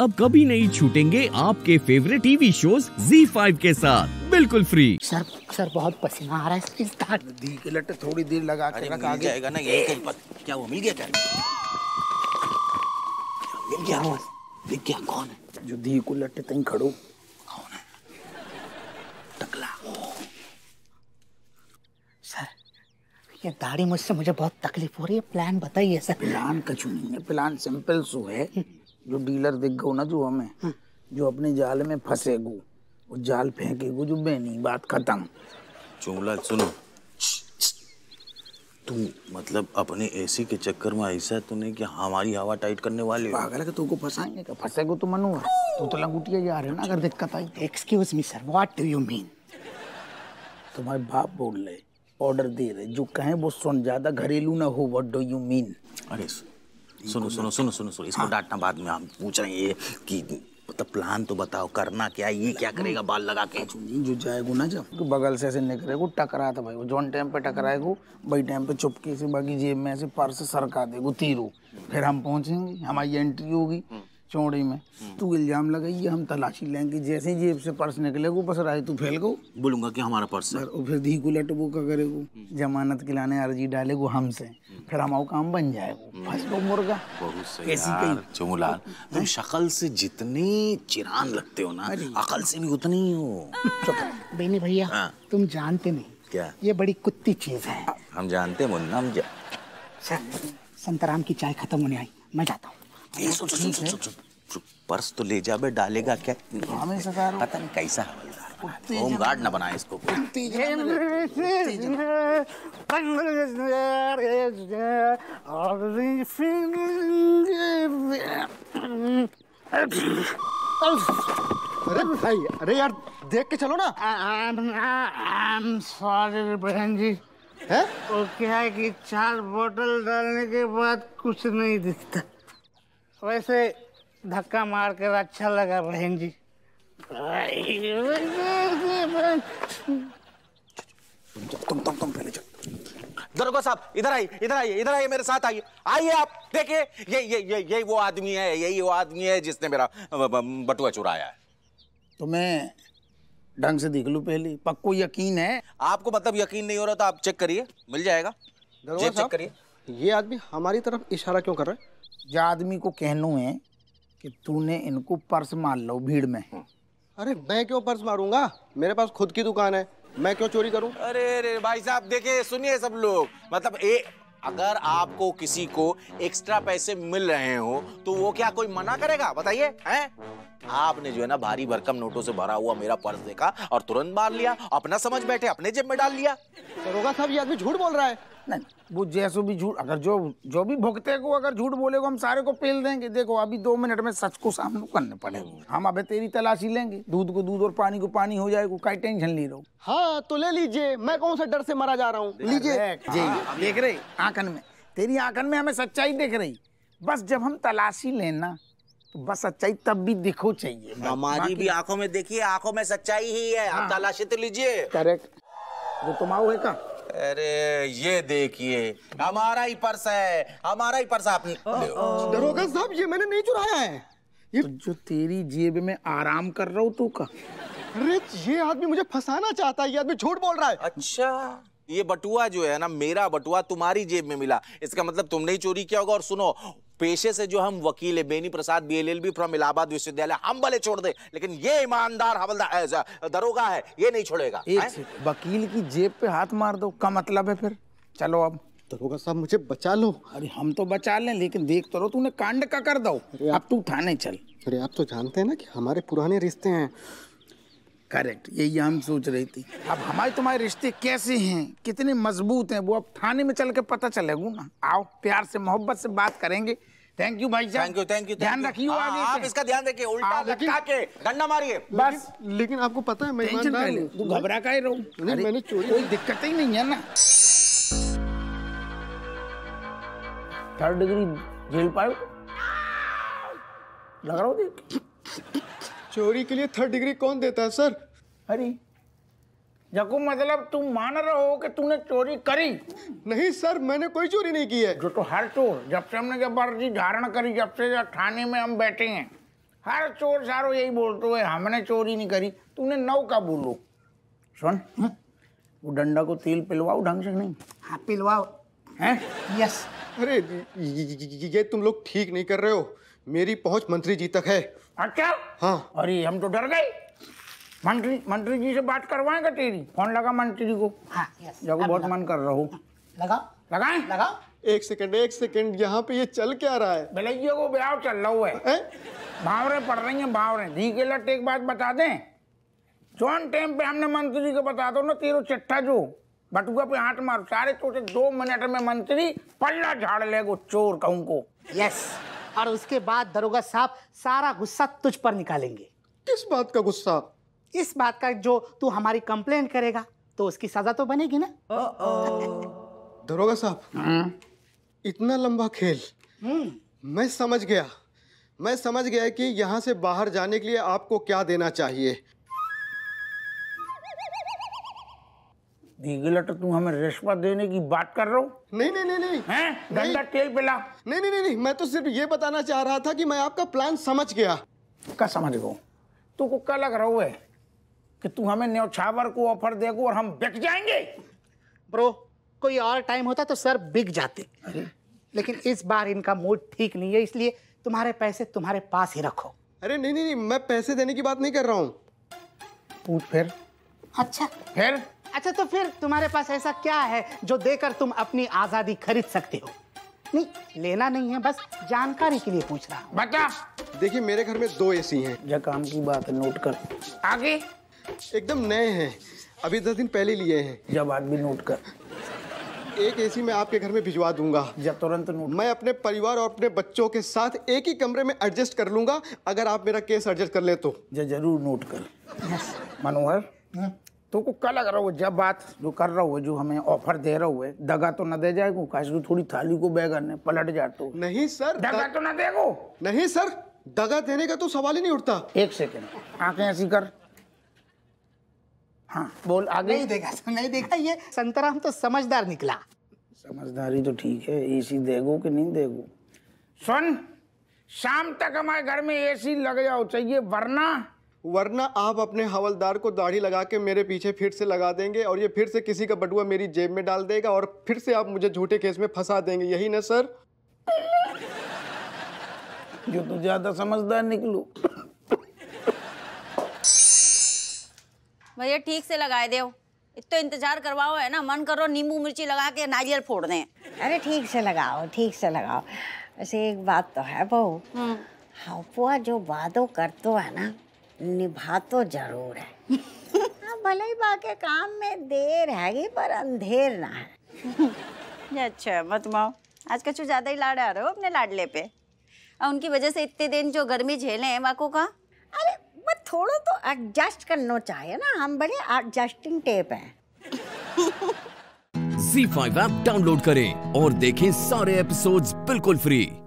अब कभी नहीं छूटेंगे आपके फेवरेट टीवी शोज ZEE5 के साथ बिल्कुल फ्री। सर बहुत पसीना आ रहा है। दी के लट थोड़ी देर लगा के रख, आगे जाएगा ना यही कहीं पर। क्या वो मिल गया? क्या मिल गया? मिल गया। कौन है जो दी को लट तहीं खड़ो? कौन है? टकला सर, ये दाढ़ी मुझसे मुझे बहुत तकलीफ हो रही है। प्लान बताइए सर। प्लान कछु नहीं है, प्लान सिंपल सो है। जो डीलर दिख गो ना, जो हमें जो अपने जाल में फंसे गो, वो जाल फेंके गो, जो बेनी बात खत्म। चोला सुनो, तू मतलब अपने एसी के चक्कर में ऐसा तूने कि हमारी हवा टाइट करने वाले हो? पागल है, तू को फंसाएंगे क्या? फंसे गो तो मनु, तू तो लंगूटिया जा रहे हो ना। अगर दिक्कत आई, excuse me sir, what do you mean? तुम्हारे बाप बोल रहे, ऑर्डर दे रहे, जो कहें वो सुन, ज्यादा घरेलू ना हो। What do you mean? अरे सुनो सुनो सुनो सुनो सुनो, इसको डांटना बाद में। हम पूछ रहे हैं कि मतलब प्लान तो बताओ, करना क्या? ये क्या करेगा बाल लगा के? जो जाएगो ना, जब बगल से ऐसे निकलेगो, टकरा था भाई, वो जॉन टाइम पे टकराएगो, वही टाइम पे चुपके से बाकी जेब में ऐसे पर्स सरका देगो तीरों। फिर हम पहुंचेंगे, हमारी एंट्री होगी चौड़ी में। तू इल्जाम लगाइए, हम तलाशी लेंगे, जैसे ही जेब से पर्स निकलेगो बस राय तू फैल गो, बोलूंगा कि हमारा पर्स है। और फिर धी को लटबो का करेगो, जमानत के लाने अर्जी डालेगो हमसे, फिर हमारा काम बन जाएगा। फंस गो मुर्गा। बहुत सही चोमूलाल, तुम शक्ल से जितने चिरान लगते हो ना, अकल से भी उतनी हो। बेनी भैया, तुम जानते नहीं क्या ये बड़ी कुत्ती चीज है? हम जानते मुन्ना, हम जानते। संतराम की चाय खत्म होने आई, मैं जाता हूँ। पर्स तो ले जाबे, डालेगा क्या? पता नहीं कैसा हवलदार, होम गार्ड ना बनाए इसको। अरे भाई, अरे यार देख के चलो ना। आई एम सॉरी बहन जी। वो क्या है कि 4 बोतल डालने के बाद कुछ नहीं दिखता। वैसे धक्का मार कर अच्छा लगा बहन जी। तुम पहले चलो। दरोगा साहब इधर आइए, इधर आइए, इधर आइए, मेरे साथ आइए, आइए। आप देखिए, यही वो आदमी है, यही वो आदमी है जिसने मेरा बटुआ चुराया है। तुम्हें ढंग से देख लो पहले, पक्को यकीन है आपको? मतलब यकीन नहीं हो रहा तो आप चेक करिए, मिल जाएगा। दरोगा साहब चेक करिए, ये आदमी हमारी तरफ इशारा क्यों कर रहा है? जा आदमी को कहनो है कि तूने इनको पर्स मार लो भीड़ में। अरे मैं क्यों पर्स मारूंगा? मेरे पास खुद की दुकान है, मैं क्यों चोरी करूं? अरे अरे भाई साहब, देखिए सुनिए सब लोग, मतलब अगर आपको किसी को एक्स्ट्रा पैसे मिल रहे हो तो वो क्या कोई मना करेगा? बताइए हैं? आपने जो है ना भारी भरकम नोटों से भरा हुआ मेरा पर्स देखा और तुरंत मार लिया, अपना समझ बैठे, अपने जेब में डाल लिया। दरोगा साहब ये आदमी झूठ बोल रहा है। नहीं, वो जैसो भी झूठ, अगर जो भी भुगते को अगर झूठ बोलेगा हम सारे को पेल देंगे। देखो अभी 2 मिनट में सच को सामने करने पड़ेगा। हम अभी तेरी तलाशी लेंगे, दूध को दूध और पानी को पानी हो जाएगा। कई टेंशन ले रहे हो? हाँ तो ले लीजिए, मैं कौन सा डर से मरा जा रहा हूँ। लीजिए जी, देख रहे आंखन में, तेरी आंखन में हमें सच्चाई दिख रही। बस जब हम तलाशी लेना तो बस सच्चाई तब भी दिखो चाहिए। हमारी भी आंखों में देखिए, आंखों में सच्चाई ही है। आप तलाशी तो लीजिए। करेक्ट, वो तुम आओ है का? अरे ये देखिए, हमारा ही पर्स है, हमारा ही पर्स। आपने दरोगा साहब ये मैंने नहीं चुराया है। ये तो जो तेरी जेब में आराम कर रहा हो तू का। अरे ये आदमी मुझे फंसाना चाहता है, ये आदमी झूठ बोल रहा है। अच्छा ये बटुआ जो है ना, मेरा बटुआ तुम्हारी जेब में मिला, इसका मतलब तुमने ही चोरी किया होगा। और सुनो, पेशे से जो हम वकील है, बेनी प्रसाद BLL फ्रॉम इलाहाबाद विश्वविद्यालय, हम भले छोड़ दे लेकिन ये ईमानदार हवलदार दरोगा है, ये नहीं छोड़ेगा। वकील की जेब पे हाथ मार दो का मतलब है फिर? चलो अब दरोगा साहब मुझे बचा लो। अरे हम तो बचा लें, लेकिन देख तो रहो तूने कांड का कर दो। अब तू थाने चल। अरे आप तो जानते हैं ना कि हमारे पुराने रिश्ते हैं। करेक्ट, यही हम सोच रही थी। अब हमारे तुम्हारे रिश्ते कैसे हैं, कितने मजबूत हैं, वो अब थाने में चल के पता चलेगा ना। आओ प्यार से मोहब्बत से बात करेंगे। थैंक यू भाई साहब, थैंक यू। ध्यान रखिए आगे, आप इसका ध्यान रखिए, उल्टा लटका के डंडा मारिए बस। लेकिन आपको पता है मैं ईमानदार हूं, तू घबरा काहे रहो? मैंने चोरी, कोई दिक्कत ही नहीं है ना। 3rd डिग्री जेल पाए लग रहा हो। चोरी के लिए 3rd डिग्री कौन देता है सर? अरे जको मतलब तुम मान रहे हो कि तूने चोरी करी? नहीं सर, मैंने कोई चोरी नहीं की है। जो तो हर चोर जब से हमने जब वर्दी धारण करी, जब से थाने में हम बैठे हैं, हर चोर सारो यही बोलते है हमने चोरी नहीं करी। तूने नौ का बोलो सुन, वो डंडा को तेल पिलवाओ ढंग से। नहीं हाँ पिलवाओ हैं यस। अरे ये तुम लोग ठीक नहीं कर रहे हो, मेरी पहुंच मंत्री जी तक है। अच्छा हाँ। अरे हम तो डर गए, मंत्री मंत्री जी से बात करवाएंगे तेरी। फोन लगा मंत्री जी को। हाँ यस। जागो बहुत मन कर रहा हो। लगा लगाए लगा। एक सेकंड यहाँ पे ये चल क्या रहा है? भलैया को ब्याह चल रहा हुआ है, भावरे पड़ रही है भावरे। धी के लट एक बात बता दें, जोन टाइम पे हमने मंत्री जी को बता दो ना तेरो चिट्ठा जो बटुआ पे हाथ मारो सारे चोटे, 2 मिनट में मंत्री पल्ला झाड़ लेगो चोर कहूं को। यस। और उसके बाद दरोगा साहब सारा गुस्सा तुझ पर निकालेंगे। किस बात का गुस्सा? इस बात का जो तू हमारी कंप्लेंट करेगा तो उसकी सजा तो बनेगी ना। दरोगा साहब इतना लंबा खेल। मैं समझ गया, मैं समझ गया कि यहाँ से बाहर जाने के लिए आपको क्या देना चाहिए। तो तुम हमें रिश्वत देने की बात कर रहे हो? नहीं नहीं नहीं नहीं हैं डंडा तेल पिला। नहीं नहीं नहीं मैं तो सिर्फ ये बताना चाह रहा था कि मैं आपका प्लान समझ गया। क्या समझ गो? तू को क्या लग रहा है कि तू हमें न्यौछावर को ऑफर देगो और हम बिक जाएंगे? ब्रो कोई और टाइम होता तो सर बिक जाते, लेकिन इस बार इनका मूड ठीक नहीं है, इसलिए तुम्हारे पैसे तुम्हारे पास ही रखो। अरे नहीं नहीं मैं पैसे देने की बात नहीं कर रहा हूँ। फिर अच्छा फिर अच्छा तो फिर तुम्हारे पास ऐसा क्या है जो देकर तुम अपनी आजादी खरीद सकते हो? नहीं लेना नहीं है, बस जानकारी के लिए पूछ रहा हूँ। बता। देखिए मेरे घर में 2 एसी हैं। जा काम की बात नोट कर। आगे एकदम नए हैं, अभी 10 दिन पहले लिए हैं। जब आदमी नोट कर। 1 एसी मैं आपके घर में भिजवा दूंगा। जब तुरंत नोट। मैं अपने परिवार और अपने बच्चों के साथ एक ही कमरे में एडजस्ट कर लूंगा अगर आप मेरा केस एडजस्ट कर ले तो। जरूर नोट कर। मनोहर तो को क्या लग रहा हो जब बात जो कर रहा हो जो हमें ऑफर दे रहा हुए दगा तो न दे जाएगा? काश को थोड़ी थाली को बैगन ने पलट जाते। नहीं सर दगा तो न देगो। नहीं सर दगा देने का तो सवाल ही नहीं उठता। 1 सेकंड आंखें ऐसी कर। हाँ बोल आगे। नहीं देखा नहीं देखा ये संतराम तो समझदार निकला। समझदारी तो ठीक है, एसी देगो कि नहीं देगो? सुन शाम तक हमारे घर में एसी लग जाओ चाहिए, वरना आप अपने हवलदार को दाढ़ी लगा के मेरे पीछे फिर से लगा देंगे और ये फिर से किसी का बटुआ मेरी जेब में डाल देगा और फिर से आप मुझे झूठे केस में फंसा देंगे, यही ना सर? जो तू ज्यादा समझदार निकलू। भैया ठीक से लगाए दो, इतना इंतजार करवाओ है ना, मन करो नींबू मिर्ची लगा के नारियल फोड़ दें। अरे ठीक से लगाओ ठीक से लगाओ। वैसे एक बात तो है बहू, हापुआ जो वादो करतो है ना निभा तो जरूर है। हाँ भले ही बाकी काम में देर हैगी पर अंधेर ना है। अच्छा मत माओ आज का कुछ ज्यादा ही लाड़ आ रहे हो अपने लाडले पे, और उनकी वजह से इतने दिन जो गर्मी झेले हैं वाको का। अरे बस थोड़ा तो एडजस्ट करना चाहिए ना, हम बड़े एडजस्टिंग टेप हैं। ZEE5 ऐप डाउनलोड करें और देखें सारे एपिसोड्स बिल्कुल फ्री।